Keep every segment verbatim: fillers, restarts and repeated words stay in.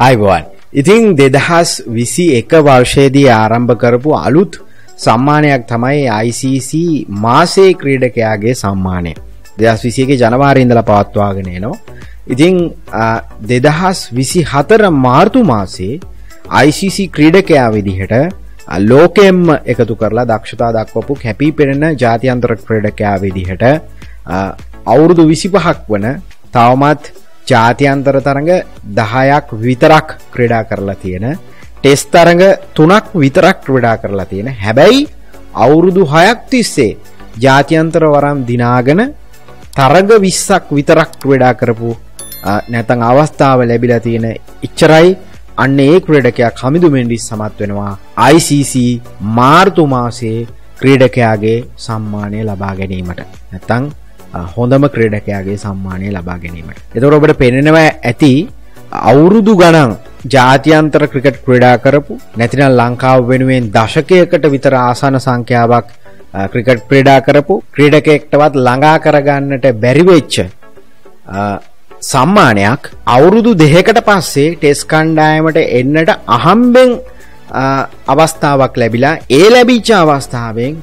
අයිබෝන්. ඉතින් දෙදහස් විසි එක වර්ෂයේදී ආරම්භ කරපු අලුත් සම්මානයක් තමයි I C C මාසේ ක්‍රීඩකයාගේ සම්මානය. දෙදහස් විසි එකේ ජනවාරි ඉඳලා පවත්වාගෙන එනවා. ඉතින් දෙදහස් විසි හතර මාර්තු මාසේ I C C ක්‍රීඩකයා විදිහට ලෝකෙම එකතු කරලා දක්ෂතා දක්වපු කැපී පෙනෙන ජාත්‍යන්තර ක්‍රීඩකයා විදිහට අවුරුදු විසි පහක් වන තවමත් ජාත්‍යන්තර තරඟ දහයක් විතරක් ක්‍රීඩා කරලා තියෙන ටෙස්ට් තරඟ තුනක් විතරක් ක්‍රීඩා කරලා තියෙන හැබැයි අවුරුදු හයක් තිස්සේ ජාත්‍යන්තර වරම් දිනාගෙන තරඟ විස්සක් විතරක් ක්‍රීඩා කරපු නැත්නම් අවස්ථාව ලැබිලා තියෙන ඉච්චරයි අන්න ඒ ක්‍රීඩකයා කමිඳු මෙන්ඩිස් සමත් වෙනවා I C C මාර්තු මාසයේ ක්‍රීඩකයාගේ සම්මානය ලබා ගැනීමට නැත්නම් හොඳම ක්‍රීඩකයාගේ සම්මානය ලබා ගැනීමට. එතකොට ඔබට පේනවා ඇති අවුරුදු ගණන් ජාත්‍යන්තර ක්‍රිකට් ක්‍රීඩා කරපු නැතිනම් ලංකාව වෙනුවෙන් දශකයකට විතර ආසන්න සංඛ්‍යාවක් ක්‍රිකට් ක්‍රීඩා කරපු ක්‍රීඩකයෙක්ටවත් ළඟා කරගන්නට බැරි වෙච්ච සම්මානයක් අවුරුදු දෙකකට පස්සේ ටෙස්ට් කණ්ඩායමට එන්නට අහම්බෙන් අවස්ථාවක් ලැබිලා ඒ ලැබිච්ච අවස්ථාවෙන්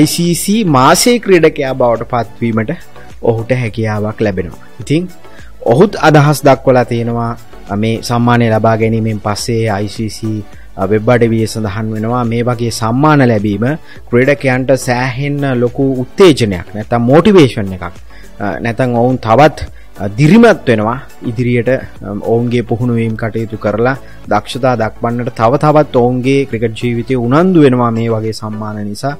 I C C මාසේ ක්‍රීඩකයා බවට පත්වීමට ඔහුට හැකියාවක් ලැබෙනවා. ඉතින් ඔහුත් අදහස් දක්වලා තියෙනවා මේ සම්මානය ලබා ගැනීමෙන් පස්සේ I C C වෙබ් අඩවියේ සඳහන් වෙනවා මේ වගේ සම්මාන ලැබීම ක්‍රීඩකයන්ට සෑහෙන්න ලොකු උත්තේජනයක් නැත්නම් මොටිවේෂන් එකක්. නැත්නම් ඔවුන් තවත් දිරිමත් වෙනවා ඉදිරියට ඔවුන්ගේ පුහුණුවීම් කටයුතු කරලා දක්ෂතා දක්වන්නට තව තවත් ඔවුන්ගේ ක්‍රිකට් ජීවිතය උනන්දු වෙනවා මේ වගේ සම්මාන නිසා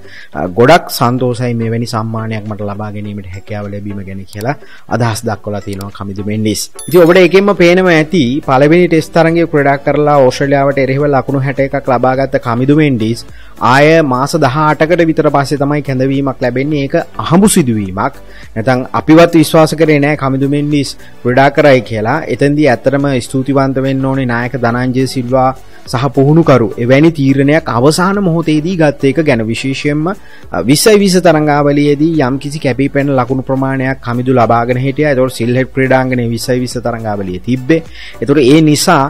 ගොඩක් සන්තෝෂයි මෙවැනි සම්මානයක් මට ලබා ගැනීමට හැකියාව ලැබීම ගැන කියලා අදහස් දක්වලා තියෙනවා කමිඳු මෙන්ඩිස්. ඉතින් ඔබට ඒකෙන්ම පේනවා ඇති පළවෙනි ටෙස්ට් තරඟයේ ක්‍රීඩා කරලා ඕස්ට්‍රේලියාවට එරෙහිව ලකුණු හැට එකක් ලබාගත් කමිඳු මෙන්ඩිස් ආය මාස දහ අටකට විතර පස්සේ තමයි කැඳවීමක් ලැබෙන්නේ. ඒක අහඹු සිදුවීමක්. නැත්නම් අපිවත් විශ්වාස කරේ නැහැ කමිඳු මෙන්ඩිස් ක්‍රීඩා කරයි කියලා. එතෙන්දී ඇත්තටම ස්තුතිවන්ත වෙන්න ඕනේ නායක ධනංජය සිල්වා සහ පුහුණුකරු එවැනි තීරණයක් අවසාන මොහොතේදී ගත් එක ගැන විශේෂයෙන්ම විසි විසි තරඟාවලියේදී යම්කිසි කැපී පෙනෙන ලකුණු ප්‍රමාණයක් කමිඳු ලබාගෙන හිටියා. ඒතකොට සිල්හෙඩ් ක්‍රීඩාංගණයේ විසි විසි තරඟාවලියේ තිබ්බේ. ඒතකොට ඒ නිසා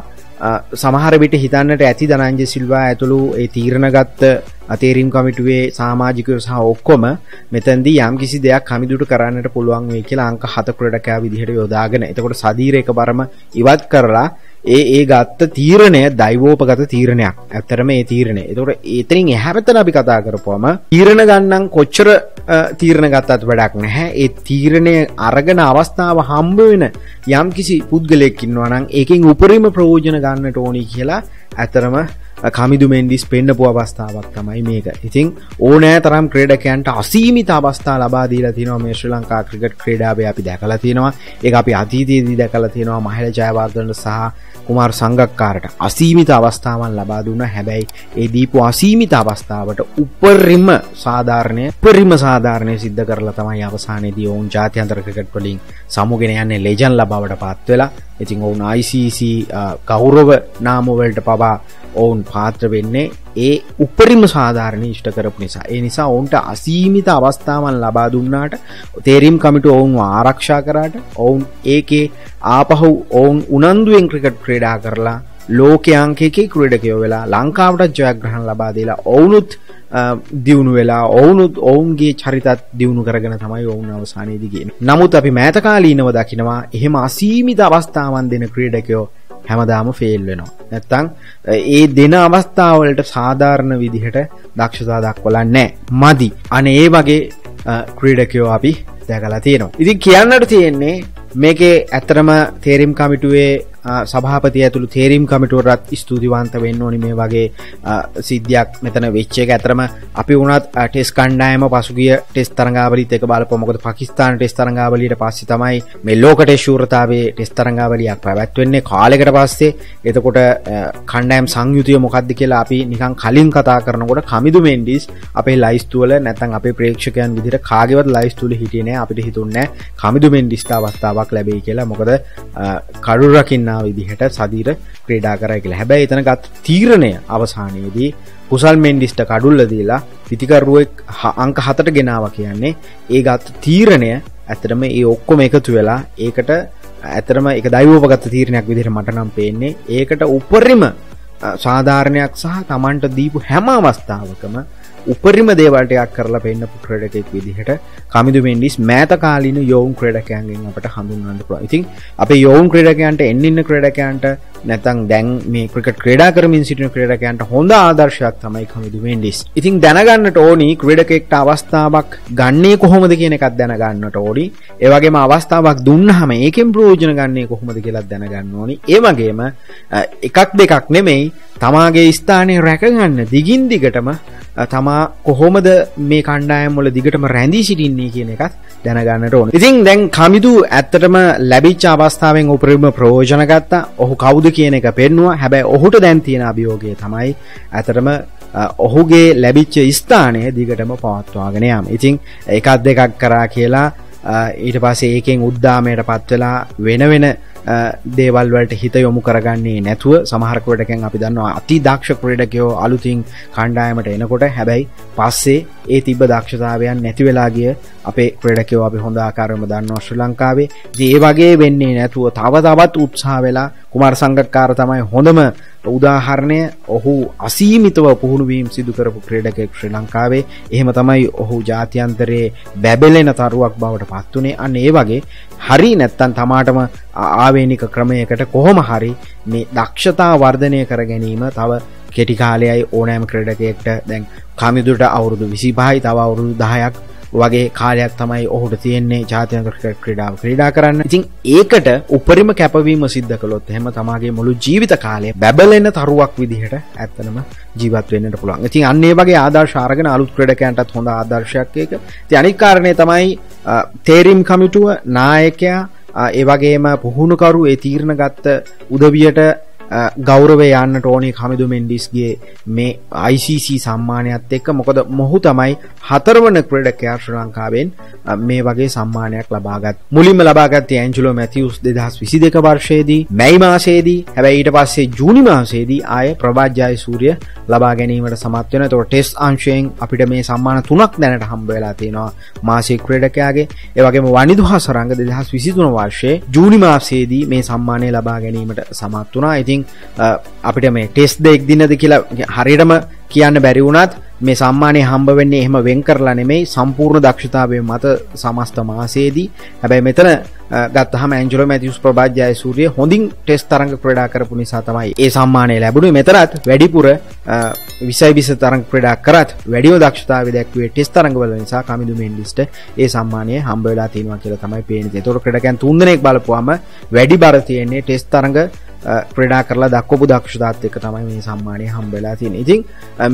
සමහර විට හිතන්නට ඇති ධනංජය සිල්වා ඇතුළු ඒ තීරණ ගත්ත අතේරීම් කමිටුවේ සමාජිකයෝ සහ ඔක්කොම මෙතෙන්දී යම්කිසි දෙයක් කමිඳුට කරන්නට පුළුවන් වෙයි කියලා අංක හත ක්‍රීඩකයා විදිහට යොදාගෙන එතකොට සදීර එකවරම ඉවත් කරලා ඒ ඒ ගත්ත තීරණය දෛවෝපගත තීරණයක්. ඇත්තටම මේ තීරණය. එතකොට එතනින් එහාටත් අපි කතා කරපුවම තීරණ ගන්නම් කොච්චර තීරණ ගත්තත් වැඩක් නැහැ. ඒ තීරණය අරගෙන අවස්ථාව හම්බ වෙන යම්කිසි පුද්ගලයෙක් ඉන්නවා නම් ඒකෙන් උපරිම ප්‍රයෝජන ගන්නට ඕනි කියලා ඇත්තටම කමිඳු මෙන්ඩිස් පෙන්නපු අවස්ථාවක් තමයි මේක. ඉතින් ඕනෑ තරම් ක්‍රීඩකයන්ට අසීමිත අවස්ථා ලබා දීලා තියෙනවා මේ ශ්‍රී ලංකා ක්‍රිකට් ක්‍රීඩාවේ අපි දැකලා තියෙනවා. ඒක අපි අතීතයේදී දැකලා තියෙනවා මහල ජයවර්ධන සහ කුමාර් සංගක්කාරට අසීමිත අවස්ථාවන් ලබා දුන්නා. හැබැයි ඒ දීපු අසීමිත අවස්ථාවට උපරිම සාධාරණය උපරිම සාධාරණය සිද්ධ කරලා තමයි අවසානයේදී ඔවුන් ජාත්‍යන්තර ක්‍රිකට් වලින් සමුගෙන යන්නේ ලෙජන්ඩ් ලබාවට පත් වෙලා. ඉතින් ඔවුන් I C C ගෞරව නාම වලට පවා ඔවුන් පාත්‍ර වෙන්නේ ඒ උපරිම සාධාරණී ඉෂ්ට කරපු නිසා. ඒ නිසා ඔවුන්ට අසීමිත අවස්ථාවන් ලබා දුන්නාට තේරීම් කමිටුව ඔවුන්ව ආරක්ෂා කරාට ඔවුන් ඒකේ ආපහු ඔවුන් උනන්දුවෙන් ක්‍රිකට් ක්‍රීඩා කරලා ලෝකයේ අංකයකේ ක්‍රීඩකයෝ වෙලා ලංකාවට ජයග්‍රහණ ලබා දීලා ඔවුනුත් දියුණු වෙලා ඔවුනුත් ඔවුන්ගේ චරිතත් දියුණු කරගෙන තමයි ඔවුන් අවසානයේදී ගියේ. නමුත් අපි මෑත කාලීනව දකිනවා එහෙම අසීමිත අවස්ථාවන් දෙන ක්‍රීඩකයෝ හැමදාම ෆේල් වෙනවා. නැත්තම් ඒ දෙන අවස්ථාවලට සාධාරණ විදිහට දක්ෂතා දක්වලා නැහැ. මදි. අනේ ඒ වගේ ක්‍රීඩකයෝ අපි දැකලා තියෙනවා. ඉතින් කියන්නට තියෙන්නේ මේකේ ඇත්තටම තේරීම් කමිටුවේ සභාපති ඇතුළු තේරීම් කමිටුවටත් ස්තුතිවන්ත වෙන්න ඕනි මේ වගේ සිද්ධියක් මෙතන වෙච්ච එක. ඇත්තටම අපි වුණත් ටෙස්ට් කණ්ඩායම පසුගිය ටෙස්ට් තරඟාවලියත් එක බලපුවා. මොකද පාකිස්තාන ටෙස්ට් තරඟාවලියට පස්සේ තමයි මේ ලෝක ටෙස්ට් ශූරතාවයේ ටෙස්ට් තරඟාවලියක් පැවැත්වෙන්නේ කාලයකට පස්සේ. එතකොට කණ්ඩායම් සංයුතිය මොකක්ද කියලා අපි නිකන් කලින් කතා කරනකොට කමිඳු මෙන්ඩිස් අපේ ලයිස්තු වල නැත්නම් අපේ ප්‍රේක්ෂකයන් විදිහට කාගේවත් ලයිස්තු වල හිටියේ නැහැ. අපිට හිතුන්නේ කමිඳු මෙන්ඩිස්ට අවස්ථාවක් ලැබෙයි කියලා. මොකද කඩුව රකින්න විදිහට සදීර ක්‍රීඩා කරයි කියලා. හැබැයි එතන ගත් තීරණය අවසානයේදී කුසල් මෙන්ඩිස්ට කඩුල්ල දීලා පිටිකරුවෙක් අංක හතට ගෙනාවා. කියන්නේ ඒ ගත් තීරණය ඇත්තටම ඒ ඔක්කොම එකතු වෙලා ඒකට ඇතරම එක දෛවෝපගත තීරණයක් විදිහට මට නම් පේන්නේ ඒකට උපරිම සාධාරණයක් සහ Tamanට දීපු හැම අවස්ථාවකම උපරිම දේවල් ටිකක් කරලා පෙන්න ක්‍රීඩකෙක් විදිහට කමිදු මෙන්ඩිස් මෑත කාලීන යෝවුන් ක්‍රීඩකයන්ගෙන් අපට හඳුන්වන්න පුළුවන්. ඉතින් අපේ යෝවුන් ක්‍රීඩකයන්ට එන්න ඉන්න ක්‍රීඩකයන්ට නැත්නම් දැන් මේ ක්‍රිකට් ක්‍රීඩා කරමින් සිටින ක්‍රීඩකයන්ට හොඳ ආදර්ශයක් තමයි කමිදු මෙන්ඩිස්. ඉතින් දැනගන්නට ඕනි ක්‍රීඩකෙක්ට අවස්ථාවක් ගන්නේ කොහොමද කියන එකක් දැනගන්නට ඕනි. ඒ වගේම අවස්ථාවක් දුන්නාම ඒකෙන් ප්‍රයෝජන ගන්නේ කොහොමද කියලා දැනගන්න ඕනි. ඒ වගේම එකක් දෙකක් නෙමෙයි තමාගේ ස්ථානය රැකගන්න දිගින් දිගටම තමා කොහොමද මේ කණ්ඩායම් වල දිගටම රැඳී සිටින්නේ කියන එකත් දැනගන්නට ඕන. ඉතින් දැන් කමිදු ඇත්තටම ලැබිච්ච අවස්ථාවෙන් උපරිම ප්‍රයෝජන ගත්තා. ඔහු කවුද කියන එක පෙන්නුවා. හැබැයි ඔහුට දැන් තියෙන අභියෝගය තමයි ඇත්තටම ඔහුගේ ලැබිච්ච ස්ථානය දිගටම පවත්වාගෙන යාම. ඉතින් එකක් දෙකක් කරා කියලා ඊට පස්සේ ඒකෙන් උද්දාමයටපත් වෙලා වෙන වෙන දේවල් වලට හිත යොමු කරගන්නේ නැතුව සමහර ක්‍රීඩකයන් අපි දන්නවා අති දක්ෂ ක්‍රීඩකයෝ අලුතින් කණ්ඩායමට එනකොට හැබැයි පස්සේ ඒ තිබ්බ දක්ෂතාවයන් නැති වෙලා ගිය අපේ ක්‍රීඩකයෝ අපි හොඳ ආකාරයෙන්ම දන්නවා ශ්‍රී ලංකාවේ. ඒ වගේ වෙන්නේ නැතුව තව තවත් උත්සාහ වෙලා කුමාර සංගක්කාර තමයි හොඳම උදාහරණය. ඔහු අසීමිතව පුහුණු වීම සිදු කරපු ක්‍රීඩකයෙක් ශ්‍රී ලංකාවේ. එහෙම තමයි ඔහු ජාත්‍යන්තරයේ බැබලෙන තරුවක් බවට පත් උනේ. අන්න ඒ වගේ හරි නැත්තම් තමාටම ආවේනික ක්‍රමයකට කොහොම හරි මේ දක්ෂතා වර්ධනය කර ගැනීම තව කෙටි කාලයයි ඕනෑම ක්‍රීඩකයෙක්ට දැන් කමිදුට අවුරුදු විසිපහයි තව අවුරුදු දහයක් වගේ කාලයක් තමයි ඔහුට තියෙන්නේ ජාත්‍යන්තර ක්‍රිකට් ක්‍රීඩාව ක්‍රීඩා කරන්න. ඉතින් ඒකට උපරිම කැපවීම සිද්ධ කළොත් එහෙම තමාගේ මුළු ජීවිත කාලය බැබලෙන තරුවක් විදිහට ඇත්තනම ජීවත් වෙන්නට පුළුවන්. ඉතින් අන්න ඒ වගේ ආදර්ශ අරගෙන අලුත් ක්‍රීඩකයන්ටත් හොඳ ආදර්ශයක් ඒක. ඉතින් අනිත් කාරණේ තමයි තේරීම් කමිටුව නායකයා ඒ වගේම පුහුණුකරු ඒ තීරණ ගත්ත උදවියට ගෞරවය යන්න ටෝනි කමිදු මෙන්ඩිස්ගේ මේ I C C සම්මානයත් එක්ක මොකද මොහු තමයි හතරවන ක්‍රීඩකයා ශ්‍රී ලංකාවෙන් මේ වගේ සම්මානයක් ලබාගත්. මුලින්ම ලබාගත්තේ ඇන්ජලෝ මැතිව්ස් දෙදහස් විසිදෙක වර්ෂයේදී මැයි මාසයේදී. හැබැයි ඊට පස්සේ ජූනි මාසයේදී ආයේ ප්‍රභාත් ජයසූරිය ලබා ගැනීමට සමත් වෙනවා. ඒතකොට ටෙස්ට් අංශයෙන් අපිට මේ සම්මාන තුනක් දැනට හම්බ වෙලා තියෙනවා මාසික ක්‍රීඩකයාගේ. ඒ වගේම වනිදුහ සරංග දෙදහස් විසිතුන වර්ෂයේ ජූනි මාසයේදී මේ සම්මානය ලබා ගැනීමට සමත් වුණා. ඉතින් අපිට මේ ටෙස්ට් දෙක දිනද කියලා හරියටම කියන්න බැරි වුණත් මේ සම්මානය හම්බ වෙන්නේ එහෙම වෙන් කරලා නෙමෙයි සම්පූර්ණ දක්ෂතාවයේ මත සමස්ත මාසයේදී. හැබැයි මෙතන ගත්තහම ඇන්ජලෝ මැතිව්ස් ප්‍රභාත් ජයසූරිය හොඳින් ටෙස්ට් තරඟ ක්‍රීඩා කරපු නිසා තමයි ඒ සම්මානය ලැබුණේ. මෙතනත් වැඩිපුර විසයි විස තරඟ ක්‍රීඩා කරත් වැඩිම දක්ෂතාවය දැක්වුවේ ටෙස්ට් තරඟවල නිසා කමිදු මෙන්ඩිස්ට ඒ සම්මානය හම්බ වෙලා තියෙනවා කියලා තමයි පේන්නේ. ඒතකොට ක්‍රීඩකයන් තුන් දෙනෙක් බලපුවාම වැඩි බර තියෙන්නේ ටෙස්ට් තරඟ ක්‍රීඩා කරලා දක්වපු දක්ෂතාවත් එක්ක තමයි මේ සම්මානය හම්බෙලා තියෙන්නේ. ඉතින්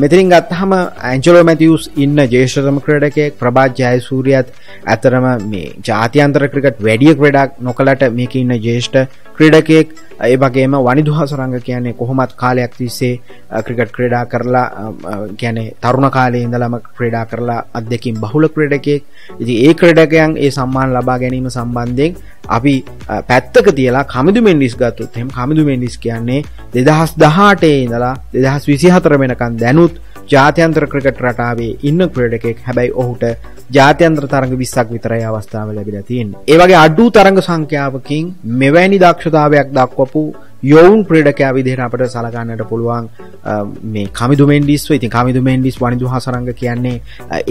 මෙතනින් ගත්තහම ඇන්ජලෝ මැතිව්ස් ඉන්න ජේෂ්ඨතම ක්‍රීඩකයෙක් ප්‍රභාත් ජයසූරියත් අතරම මේ ජාත්‍යන්තර ක්‍රිකට් වැඩි ක්‍රීඩා නොකලට මේක ඉන්න ජේෂ්ඨ ක්‍රීඩකයෙක්. ඒ වගේම වනිදුහ සරංග කියන්නේ කොහොමත් කාලයක් තිස්සේ ක්‍රිකට් ක්‍රීඩා කරලා කියන්නේ තරුණ කාලයේ ඉඳලම ක්‍රීඩා කරලා අධ්‍යක්ෂින් බහුල ක්‍රීඩකයෙක්. ඉතින් ඒ ක්‍රීඩකයන් ඒ සම්මාන ලබා ගැනීම සම්බන්ධයෙන් අපි පැත්තක තියලා කමිදු මෙන්ඩිස් ගත්තොත් එහෙනම් කමිදු මෙන්ඩිස් කියන්නේ දෙදහස් දහඅටේ ඉඳලා දෙදහස් විසිහතර වෙනකන් දැනුත් ජාත්‍යන්තර ක්‍රිකට් රටාවේ ඉන්න ක්‍රීඩකයෙක්. හැබැයි ඔහුට ජාත්‍යන්තර තරඟ විස්සක් විතරයි අවස්ථාව ලැබිලා තියෙන්නේ. ඒ වගේ අඩු තරඟ සංඛ්‍යාවකින් මෙවැනි දක්ෂතාවයක් දක්වපු යෝවුන් ක්‍රීඩකයා විදිහට අපට සලකන්නට පුළුවන් මේ කමිදු මෙන්ඩිස්ව. ඉතින් කමිදු මෙන්ඩිස් වනිදුහ සරංග කියන්නේ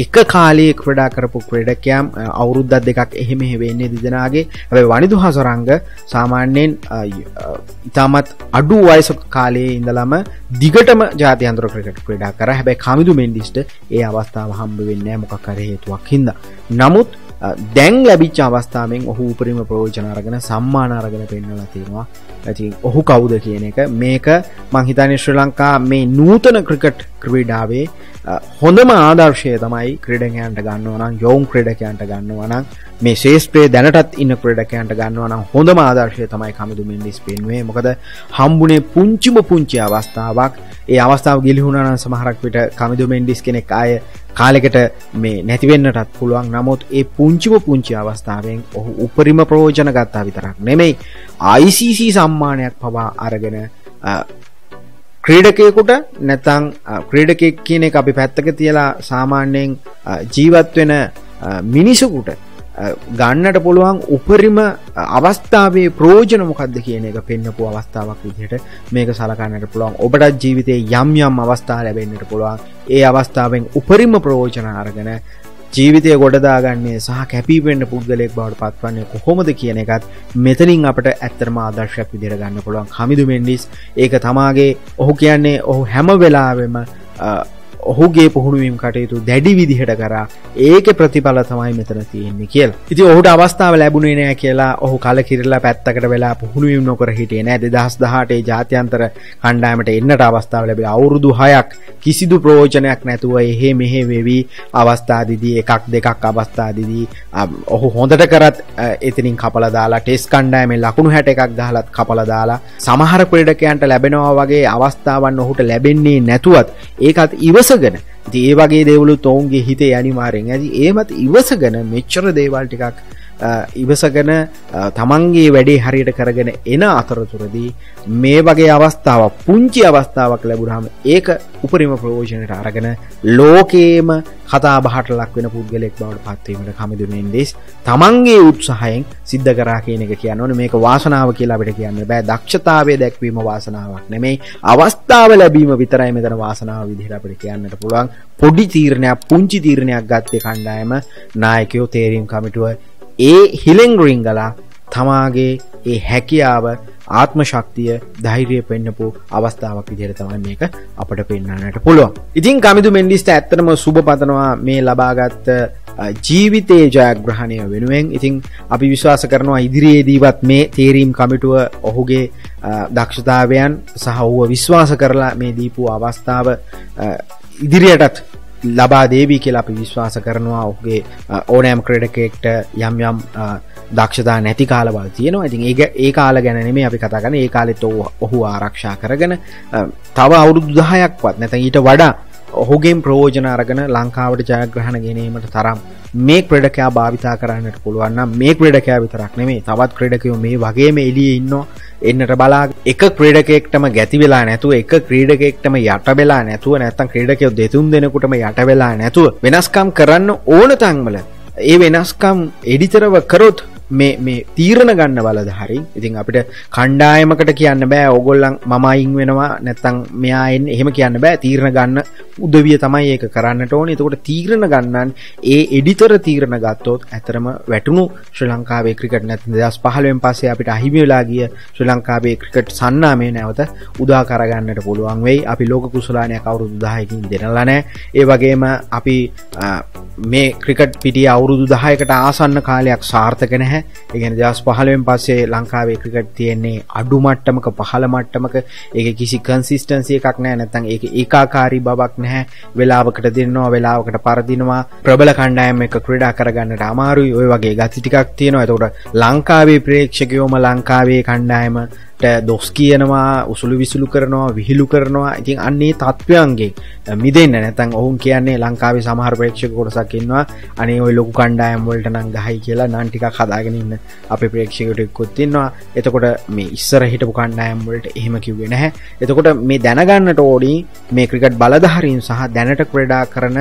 එක කාලයේ ක්‍රීඩා කරපු ක්‍රීඩකයන් අවුරුද්දක් දෙකක් එහෙම එහෙ වෙන්නේ දෙදෙනාගේ. හැබැයි වනිදුහ සරංග සාමාන්‍යයෙන් ඉතාමත් අඩු වයස කාලයේ ඉඳලම දිගටම ජාත්‍යන්තර ක්‍රිකට් ක්‍රීඩා කරා. හැබැයි කමිදු මෙන්ඩිස්ට ඒ අවස්ථාව හම්බ වෙන්නේ නැහැ මොකක් හරි හේතුවක් හින්දා. නමුත් දැන් ලැබිච්ච අවස්ථාවෙන් ඔහු උපරිම ප්‍රයෝජන අරගෙන සම්මාන අරගෙන පෙන්වලා තියෙනවා. ඉතින් ඔහු කවුද කියන එක මේක මං හිතන්නේ ශ්‍රී ලංකා මේ නූතන ක්‍රිකට් ක්‍රීඩාවේ හොඳම ආදර්ශය තමයි ක්‍රීඩකයන්ට ගන්නවා නම් යෝම් ක්‍රීඩකයන්ට ගන්නවා නම් මේ ශේෂ්ත්‍රයේ දැනටත් ඉන්න ක්‍රීඩකයන්ට ගන්නවා නම් හොඳම ආදර්ශය තමයි කමිදු මෙන්ඩිස් පෙන්වුවේ. මොකද හම්බුනේ පුංචිම පුංචි අවස්ථාවක්. ඒ අවස්ථාව ගිලිහුණා නම් සමහරක් විට කමිදු මෙන්ඩිස් කෙනෙක් ආයේ කාලෙකට මේ නැති වෙන්නටත් පුළුවන්. නමුත් ඒ පුංචිම පුංචි අවස්ථාවෙන් ඔහු උපරිම ප්‍රයෝජන ගත්තා විතරක් නෙමෙයි I C C සම්මානයක් පවා අරගෙන ක්‍රීඩකයෙකුට නැත්නම් ක්‍රීඩකෙක් කියන එක අපි පැත්තක තියලා සාමාන්‍යයෙන් ජීවත් වෙන මිනිසෙකුට ගන්නට පුළුවන් උපරිම අවස්ථාවේ ප්‍රයෝජන මොකක්ද කියන එක පෙන්නපු අවස්ථාවක් විදිහට මේක සලකන්නට පුළුවන්. ඔබට ජීවිතේ යම් යම් අවස්ථා ලැබෙන්නට පුළුවන්. ඒ අවස්ථාවෙන් උපරිම ප්‍රයෝජන අරගෙන ජීවිතය ගොඩදාගන්නේ සහ කැපිපෙන්න පුද්ගලයෙක් බවට පත්වන්නේ කොහොමද කියන එකත් මෙතනින් අපට ඇත්තටම ආදර්ශයක් විදිහට ගන්න පුළුවන්. කමිදු මෙන්ඩිස් ඒක තමාගේ ඔහු කියන්නේ ඔහු හැම වෙලාවෙම ඔහුගේ පුහුණුවීම් කටයුතු දැඩි විදිහට කරා ඒක ප්‍රතිඵල තමයි මෙතන තියෙන්නේ කියලා. ඉතින් ඔහුට අවස්ථාව ලැබුණේ නැහැ කියලා ඔහු කලකිරිලා පැත්තකට වෙලා පුහුණුවීම් නොකර හිටියේ නෑ. දෙදහස් දහඅටේ ජාත්‍යන්තර කණ්ඩායමට එන්නට අවස්ථාව ලැබිලා අවුරුදු හයක් කිසිදු ප්‍රයෝජනයක් නැතුව එහෙ මෙහෙ වෙවි අවස්ථාදීදී එකක් දෙකක් අවස්ථාදීදී ඔහු හොඳට කරත් එතනින් කපලා දාලා ටෙස්ට් කණ්ඩායමේ ලකුණු හැට එකක් ගහලත් කපලා දාලා සමහර ක්‍රීඩකයන්ට ලැබෙනවා වගේ අවස්ථාවන් ඔහුට ලැබෙන්නේ නැතුවත් ඒකත් ඉවස ගෙන ඒ වගේ දේවලුත් ඔවුන්ගේ හිතේ අනිවාර්යෙන් ඇති. ඒමත් ඉවසගෙන මෙච්චර දේවල් ටිකක් ඉවසගෙන තමන්ගේ වැඩේ හරියට කරගෙන එන අතරතුරදී මේ වගේ අවස්ථාවක් පුංචි අවස්ථාවක් ලැබුණාම ඒක උපරිම ප්‍රයෝජනයට අරගෙන ලෝකේම කතා බහට ලක් වෙන පුද්ගලෙක් බවට පත් වීමට කමිදු මෙන්ඩිස් තමන්ගේ උත්සාහයෙන් සිද්ධ කරා කියන එක කියනවනේ. මේක වාසනාව කියලා අපිට කියන්න බෑ. දක්ෂතාවය දැක්වීම වාසනාවක් නෙමෙයි. අවස්ථාව ලැබීම විතරයි මෙතන වාසනාව විදිහට අපිට කියන්නට පුළුවන්. පොඩි තීරණයක් පුංචි තීරණයක් ගත්තේ කණ්ඩායම නායකයෝ තේරීම් කමිටුව ඒ හිලෙන් රිංගලා තමාගේ ඒ හැකියාව ආත්ම ශක්තිය ධෛර්යය පෙන්නපු අවස්ථාවක් විදිහට තමයි මේක අපිට පෙන්වන්නට පුළුවන්. ඉතින් කමිදු මෙන්ඩිස්ට ඇත්තටම සුබ පතනවා මේ ලබාගත් ජීවිතයේ ජයග්‍රහණය වෙනුවෙන්. ඉතින් අපි විශ්වාස කරනවා ඉදිරියේදීවත් මේ තීරීම් කමිටුව ඔහුගේ දක්ෂතාවයන් සහ ඔහුව විශ්වාස කරලා මේ දීපු අවස්ථාව ඉදිරියටත් ලබා දේවී කියලා අපි විශ්වාස කරනවා. ඔහුගේ ඕනෑම ක්‍රීඩකයෙක්ට යම් යම් දක්ෂතා නැති කාලවල තියෙනවා. ඉතින් ඒක ඒ කාල ගැන නෙමෙයි අපි කතා කරන්නේ. ඒ කාලෙත් ඔහු ආරක්ෂා කරගෙන තව අවුරුදු දහයක්වත් නැත්නම් ඊට වඩා ඔහුගෙන් ප්‍රයෝජන අරගෙන ලංකාවට ජයග්‍රහණ ගෙනීමට තරම් මේ ක්‍රීඩකයා භාවිතා කරන්නට පුළුවන් නම් මේ ක්‍රීඩකයා විතරක් නෙමෙයි තවත් ක්‍රීඩකයෝ මේ වගේම එළියේ ඉන්නවා. එන්නට බලා එක ක්‍රීඩකයෙක්ටම ගැති වෙලා නැතුව එක ක්‍රීඩකයෙක්ටම යට වෙලා නැතුව නැත්නම් ක්‍රීඩකයෝ දෙතුන් දෙනෙකුටම යට වෙලා නැතුව වෙනස්කම් කරන්න ඕන තැන්වල ඒ වෙනස්කම් එඩිතරව කරොත් මේ මේ තීරණ ගන්න බලධාරි. ඉතින් අපිට කණ්ඩායමකට කියන්න බෑ ඕගොල්ලන් මම අයින් වෙනවා නැත්නම් මෙයා එන්නේ එහෙම කියන්න බෑ. තීරණ ගන්න උදවිය තමයි ඒක කරන්නට ඕනේ. එතකොට තීරණ ගන්නන් ඒ එඩිතර තීරණ ගත්තොත් ඇතරම වැටුණු ශ්‍රී ලංකාවේ ක්‍රිකට් නැත්නම් දෙදහස් පහළොවෙන් පස්සේ අපිට අහිමි වෙලා ගිය ශ්‍රී ලංකාවේ ක්‍රිකට් සන්නාමය නැවත උදා කර ගන්නට පුළුවන් වෙයි. අපි ලෝක කුසලානයක් අවුරුදු දහයකින් දෙන්නලා නැහැ. ඒ වගේම අපි මේ ක්‍රිකට් පිටියේ අවුරුදු දහයකට ආසන්න කාලයක් සාර්ථක නැහැ. ඒකෙන් දෙදහස් පහළොවෙන් පස්සේ ලංකාවේ ක්‍රිකට් තියෙන්නේ අඩු මට්ටමක පහළ මට්ටමක. ඒකේ කිසි කන්සිස්ටන්සි එකක් නැහැ. නැත්නම් ඒකේ ඒකාකාරී බවක් නැහැ. වෙලාවකට දෙනවා වෙලාවකට පරදිනවා. ප්‍රබල කණ්ඩායම් එක්ක ක්‍රීඩා කරගන්නට අමාරුයි. ඔය වගේ ගති ටිකක් තියෙනවා. ඒකට ලංකාවේ ප්‍රේක්ෂකයෝම ලංකාවේ කණ්ඩායමට දොස් කියනවා, උසුළු විසුළු කරනවා, විහිළු කරනවා. ඉතින් අන්නේ තත්වයන්ගෙන් මිදෙන්න නැත්නම් ඔවුන් කියන්නේ ලංකාවේ සමහර ප්‍රේක්ෂක කොටසක් ඉන්නවා අනේ ඔය ලොකු කණ්ඩායම් වලට නම් ගහයි කියලා නම් ටිකක් හදාගෙන ඉන්න අපේ ප්‍රේක්ෂකයෝ එක්කත් ඉන්නවා. එතකොට මේ ඉස්සර හිටපු කණ්ඩායම් වලට එහෙම කිව්වේ නැහැ. එතකොට මේ දැනගන්නට ඕනි මේ ක්‍රිකට් බලධාරීන් සහ දැනට ක්‍රීඩා කරන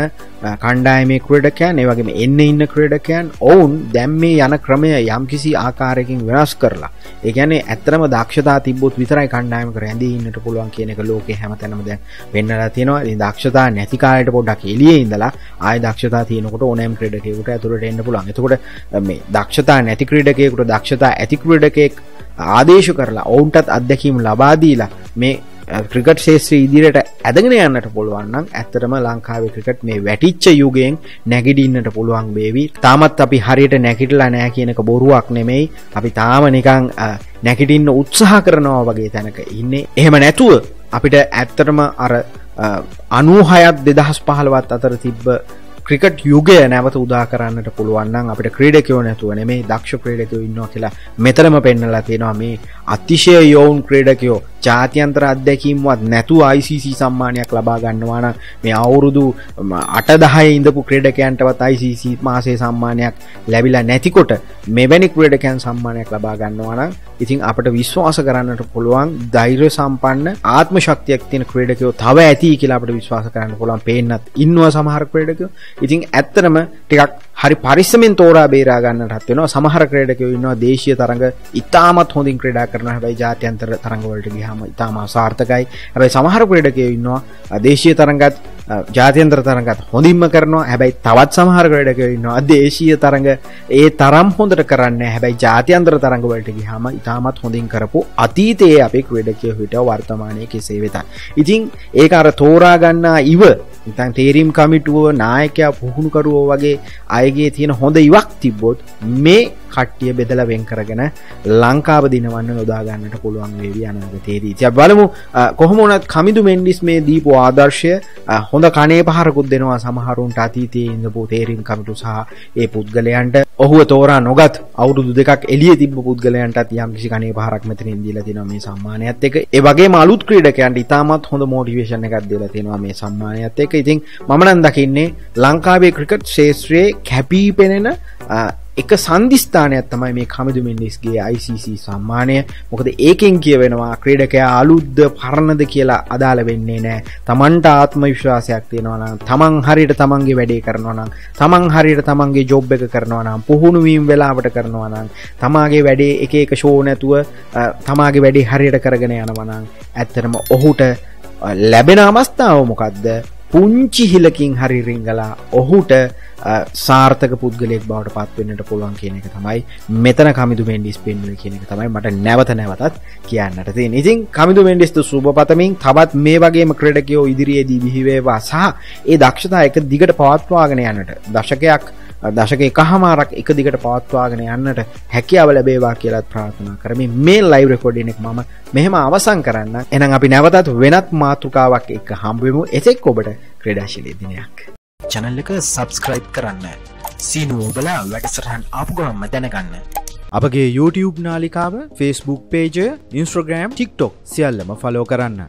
කණ්ඩායමේ ක්‍රීඩකයන්, ඒ වගේම එන්නේ ඉන්න ක්‍රීඩකයන් ඔවුන් දැන් මේ යන ක්‍රමය යම්කිසි ආකාරයකින් වෙනස් කරලා, ඒ කියන්නේ ඇත්තම දක්ෂතා තිබ්බොත් විතරයි කණ්ඩායමක රැඳී ඉන්නට පුළුවන් කියන එක ලෝකේ හැමතැනම දැන් වෙන්නලා තියෙනවා. ඉතින් දක්ෂතා නැති කාලයට පොඩ්ඩක් එළියේ ඉඳලා ආය දක්ෂතා තියෙනකොට ඕනෑම ක්‍රීඩකයෙකුට ඇතුළට එන්න පුළුවන්. එතකොට මේ දක්ෂතා නැති ක්‍රීඩකයෙකුට දක්ෂතා ඇති ක්‍රීඩකයෙක් ආදේශ කරලා ඔවුන්ටත් අත්දැකීම් ලබා දීලා මේ ක්‍රිකට් ශාස්ත්‍රයේ ඉදිරියට ඇදගෙන යන්නට පුළුවන් නම් ඇත්තටම ලංකාවේ ක්‍රිකට් මේ වැටිච්ච යුගයෙන් නැගිටින්නට පුළුවන් වේවි. තාමත් අපි හරියට නැගිටලා නැහැ කියන එක බොරුවක් නෙමෙයි. අපි තාම නිකන් නැගිටින්න උත්සාහ කරනවා වගේ තැනක ඉන්නේ. එහෙම නැතුව අපිට ඇත්තටම අර අනූහයත් දෙදහස් පහළොවත් අතර තිබ්බ ක්‍රිකට් යුගය නැවත උදා කරන්නට පුළුවන් නම් අපිට ක්‍රීඩකයෝ නැතුව නෙමෙයි දක්ෂ ක්‍රීඩකයෝ ඉන්නවා කියලා මෙතනම පෙන්නලා තියෙනවා. මේ අතිශය යෝන් ක්‍රීඩකයෝ ජාත්‍යන්තර අත්දැකීම්වත් නැතුව I C C සම්මානයක් ලබා ගන්නවා නම් මේ අවුරුදු අට දහයේ ඉඳපු ක්‍රීඩකයන්ටවත් I C C මාසේ සම්මානයක් ලැබිලා නැතිකොට මෙවැනි ක්‍රීඩකයන් සම්මානයක් ලබා ගන්නවා නම් ඉතින් අපිට විශ්වාස කරන්නට පුළුවන් ධෛර්ය සම්පන්න ආත්ම ශක්තියක් තියෙන ක්‍රීඩකයෝ තව ඇති කියලා අපිට විශ්වාස කරන්න පුළුවන්. පේන්නත් ඉන්නවා සමහර ක්‍රීඩකයෝ. ඉතින් ඇත්තටම ටිකක් හරි පරිස්සමෙන් තෝරා බේරා ගන්නටත් වෙනවා. සමහර ක්‍රීඩකයෝ ඉන්නවා දේශීය තරඟ ඉතාමත් හොඳින් ක්‍රීඩා කරනවා. හැබැයි ජාත්‍යන්තර තරඟ වලට ගියාම ඉතාම අසාර්ථකයි. හැබැයි සමහර ක්‍රීඩකයෝ ඉන්නවා දේශීය තරඟත් ජාත්‍යන්තර තරඟත් හොඳින්ම කරනවා. හැබැයි තවත් සමහර ක්‍රීඩකයෝ ඉන්නවා දේශීය තරඟ ඒ තරම් හොඳට කරන්නේ. හැබැයි ජාත්‍යන්තර තරඟ වලට ගියාම ඉතාමත් හොඳින් කරපු අතීතයේ අපේ ක්‍රීඩකයෝ හිටව වර්තමානයේ කෙසේ වෙතත්. ඉතින් ඒක අර තෝරා ගන්නා ඉව ඉතින් තීරීම් කමිටුව නායකයා පුහුණුකරුවෝ වගේ අයගේ තියෙන හොඳ ඉවක් තිබ්බොත් මේ කට්ටිය බෙදලා වෙන් කරගෙන ලංකාව දිනවන්න යොදා ගන්නට පුළුවන් වේවි අනාගතයේදී. ඉතින් බලමු කොහොම වුණත් කමිඳු මෙන්ඩිස් මේ දීපු ආදර්ශය හොඳ කණේ පහරකුත් දෙනවා සමහරුන්ට අතීතයේ ඉඳපු තීරීම් කමිටු සහ ඒ පුද්ගලයන්ට. ඔහුව තෝරා නොගත් අවුරුදු දෙකක් එළියේ තිබ්බ පුද්ගලයන්ටත් යම්කිසි කණේ පහරක් මෙතනින් දීලා තිනවා මේ සම්මානයත් එක්ක. ඒ වගේම අලුත් ක්‍රීඩකයන්ට ඉතාමත් හොඳ මොටිවේෂන් එකක් දෙලා තිනවා මේ සම්මානයත් එක්ක. ඉතින් මම නම් දකින්නේ ලංකාවේ ක්‍රිකට් ක්ෂේත්‍රයේ කැපී පෙනෙන එක සන්දිස්ථානයක් තමයි මේ කමිඳු මෙන්ඩිස්ගේ I C C සම්මානය. මොකද ඒකෙන් කියවෙනවා ක්‍රීඩකයා අලුත්ද පරණද කියලා අදාළ වෙන්නේ නැහැ. තමන්ට ආත්ම විශ්වාසයක් තියෙනවා නම්, තමන් හරියට තමන්ගේ වැඩේ කරනවා නම්, තමන් හරියට තමන්ගේ ජොබ් එක කරනවා නම්, පුහුණු වීම වෙලාවට කරනවා නම්, තමාගේ වැඩේ එක එක ෂෝ නැතුව තමාගේ වැඩේ හරියට කරගෙන යනවා නම්, ඇත්තටම ඔහුට ලැබෙන අවස්ථාව මොකද්ද? පුංචි හිලකින් හරි රිංගලා ඔහුට සාර්ථක පුද්ගලයෙක් බවට පත්වෙන්නට පුළුවන් කියන එක තමයි මෙතන කමිඳු මෙන්ඩිස් පෙන්වන කියන එක තමයි මට නැවත නැවතත් කියන්නට තියෙන. ඉතින් කමිඳු මෙන්ඩිස්ට සුබ පතමින් තවත් මේ වගේම ක්‍රීඩකයෝ ඉදිරියේදී බිහි වේවා සහ ඒ දක්ෂතා එක දිගට පවත්වාගෙන යන්නට දශකයක් දශක එකහමාරක් එක දිගට පවත්වාගෙන යන්නට හැකියාව ලැබේවා කියලා ප්‍රාර්ථනා කරමින් මේ ලයිව් රෙකෝඩින් එක මම මෙහෙම අවසන් කරන්න. එහෙනම් අපි නැවතත් වෙනත් මාතෘකාවක් එක්ක හම්බ වෙමු. එතෙක් ඔබට ක්‍රීඩාශීලී දිනයක්. channel එක subscribe කරන්න. සීනු ඔබලා වැඩසටහන් ආපු ගමන් දැනගන්න. අපගේ YouTube නාලිකාව, Facebook page, Instagram, TikTok සියල්ලම follow කරන්න.